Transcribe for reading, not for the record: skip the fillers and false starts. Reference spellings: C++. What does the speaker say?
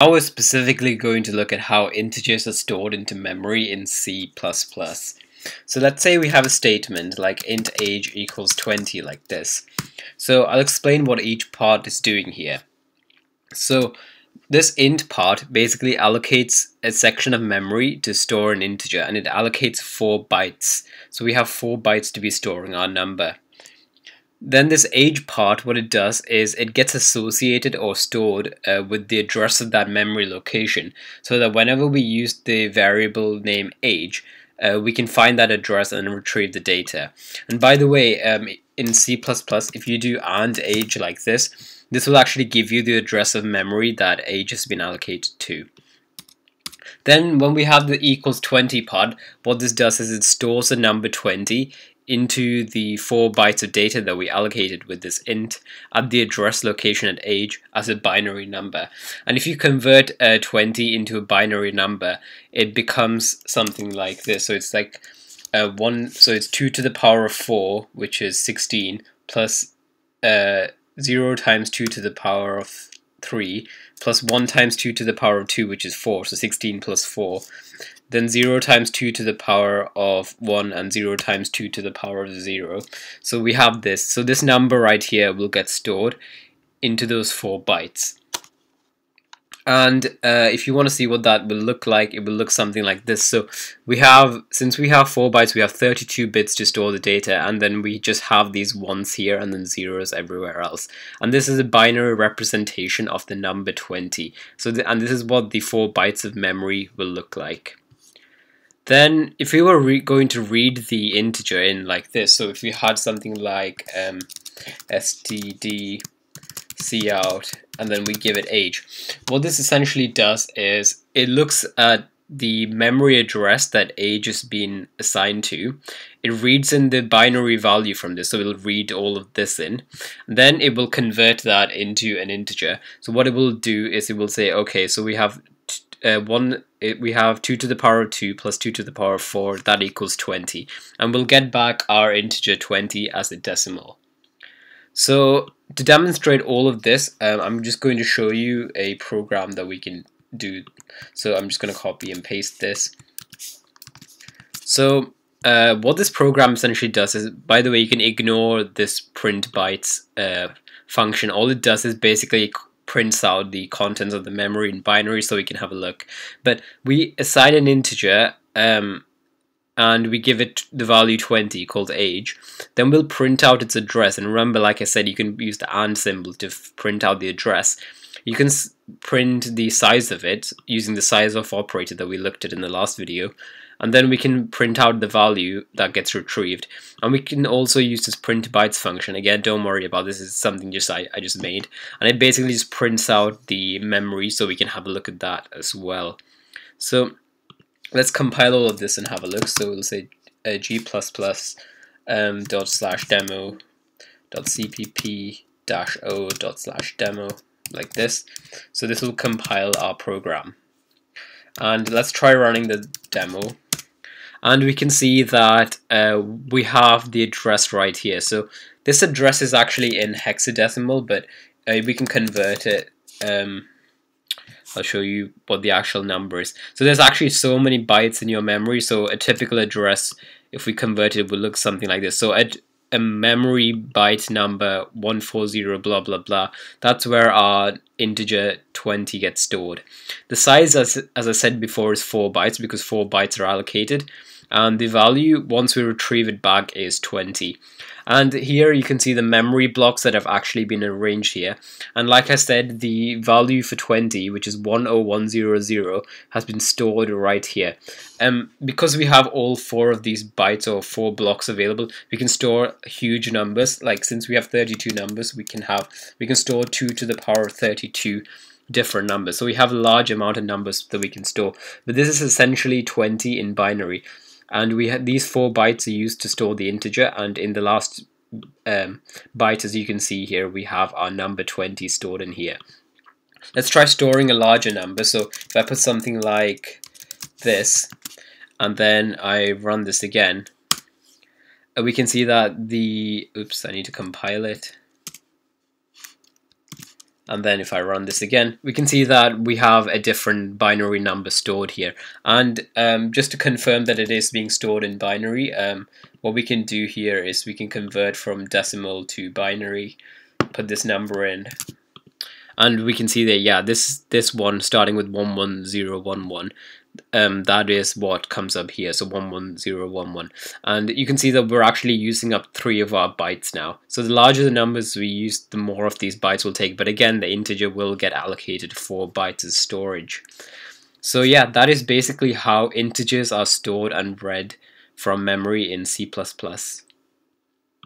Now we're specifically going to look at how integers are stored into memory in C++. So let's say we have a statement like int age equals 20 like this. So I'll explain what each part is doing here. So this int part basically allocates a section of memory to store an integer, and it allocates 4 bytes. So we have 4 bytes to be storing our number. Then this age part, what it does is it gets associated or stored with the address of that memory location, so that whenever we use the variable name age, we can find that address and retrieve the data. And by the way, in C++, if you do and age like this, this will actually give you the address of memory that age has been allocated to. Then when we have the equals 20 part, what this does is it stores the number 20 into the 4 bytes of data that we allocated with this int at the address location at age as a binary number. And if you convert 20 into a binary number, it becomes something like this. So it's like 2 to the power of 4, which is 16, plus 0 times 2 to the power of 3, plus 1 times 2 to the power of 2, which is 4, so 16 plus 4. Then 0 times 2 to the power of 1 and 0 times 2 to the power of 0. So we have this. So this number right here will get stored into those 4 bytes. And if you want to see what that will look like, it will look something like this. So we have, since we have 4 bytes, we have 32 bits to store the data, and then we just have these ones here and then zeros everywhere else. And this is a binary representation of the number 20. So this is what the 4 bytes of memory will look like. Then if we were going to read the integer in like this, so if we had something like std::cout, and then we give it age. What this essentially does is it looks at the memory address that age has been assigned to. It reads in the binary value from this, so it'll read all of this in. Then it will convert that into an integer. So what it will do is it will say, okay, so we have 2 to the power of 2 plus 2 to the power of 4, that equals 20. And we'll get back our integer 20 as a decimal. So to demonstrate all of this, I'm just going to show you a program that we can do. So I'm just going to copy and paste this. So what this program essentially does is, by the way, you can ignore this print bytes function. All it does is basically prints out the contents of the memory in binary so we can have a look. But we assign an integer and we give it the value 20 called age. Then we'll print out its address. And remember, like I said, you can use the and symbol to print out the address. You can print the size of it using the size of operator that we looked at in the last video. And then we can print out the value that gets retrieved. And we can also use this print bytes function. Again, don't worry about this. It's something just I just made. And it basically just prints out the memory so we can have a look at that as well. So let's compile all of this and have a look. So we'll say g++/demo.cpp-o/demo like this. So this will compile our program. And let's try running the demo. And we can see that we have the address right here. So this address is actually in hexadecimal, but we can convert it. I'll show you what the actual number is. So there's actually so many bytes in your memory, so a typical address, if we convert it, would look something like this. So at a memory byte number 140 blah blah blah, that's where our integer 20 gets stored. The size, as I said before, is 4 bytes, because 4 bytes are allocated. And the value, once we retrieve it back, is 20. And here you can see the memory blocks that have actually been arranged here. And like I said, the value for 20, which is 10100, has been stored right here. Because we have all 4 of these bytes or 4 blocks available, we can store huge numbers. Like, since we have 32 numbers, we can store 2 to the power of 32 different numbers. So we have a large amount of numbers that we can store. But this is essentially 20 in binary. And we had these 4 bytes are used to store the integer, and in the last byte, as you can see here, we have our number 20 stored in here. Let's try storing a larger number. So if I put something like this, and then I run this again, we can see that the, oops, I need to compile it. And then if I run this again, we can see that we have a different binary number stored here. And just to confirm that it is being stored in binary, what we can do here is we can convert from decimal to binary, put this number in, and we can see that, yeah, this one starting with 11011, that is what comes up here, so 11011. And you can see that we're actually using up 3 of our bytes now. So the larger the numbers we use, the more of these bytes we'll take, but again, the integer will get allocated 4 bytes as storage. So yeah, that is basically how integers are stored and read from memory in C++.